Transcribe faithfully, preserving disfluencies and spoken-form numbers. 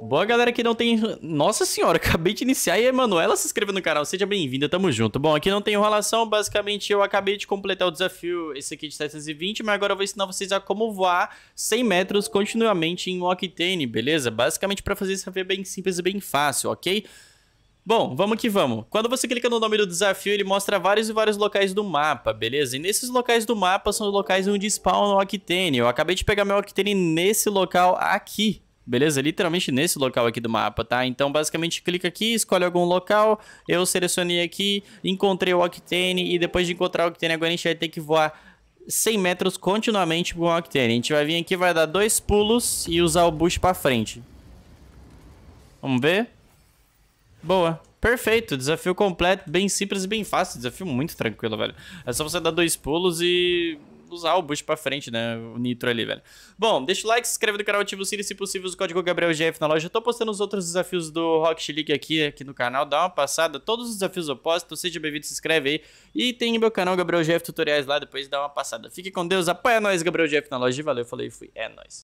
Boa, galera que não tem... Nossa senhora, acabei de iniciar e a Emanuela se inscreveu no canal. Seja bem-vinda, tamo junto. Bom, aqui não tem enrolação. Basicamente, eu acabei de completar o desafio, esse aqui de setecentos e vinte, mas agora eu vou ensinar vocês a como voar cem metros continuamente em Octane, beleza? Basicamente, pra fazer isso é bem simples e bem fácil, ok? Bom, vamos que vamos. Quando você clica no nome do desafio, ele mostra vários e vários locais do mapa, beleza? E nesses locais do mapa são os locais onde spawn o Octane. Eu acabei de pegar meu Octane nesse local aqui, beleza? Literalmente nesse local aqui do mapa, tá? Então, basicamente, clica aqui, escolhe algum local. Eu selecionei aqui, encontrei o Octane. E depois de encontrar o Octane, agora a gente vai ter que voar cem metros continuamente com o Octane. A gente vai vir aqui, vai dar dois pulos e usar o boost pra frente. Vamos ver? Boa, perfeito, desafio completo, bem simples e bem fácil, desafio muito tranquilo, velho. É só você dar dois pulos e usar o boost pra frente, né, o Nitro ali, velho. Bom, deixa o like, se inscreve no canal, ativa o sininho, se possível, usa o código GabrielGF na loja. Eu tô postando os outros desafios do Rocket League aqui, aqui no canal, dá uma passada, todos os desafios eu posto, seja bem-vindo, se inscreve aí. E tem meu canal, GabrielGF Tutoriais lá, depois dá uma passada. Fique com Deus, apoia nós, GabrielGF na loja, valeu, falei, fui, é nóis.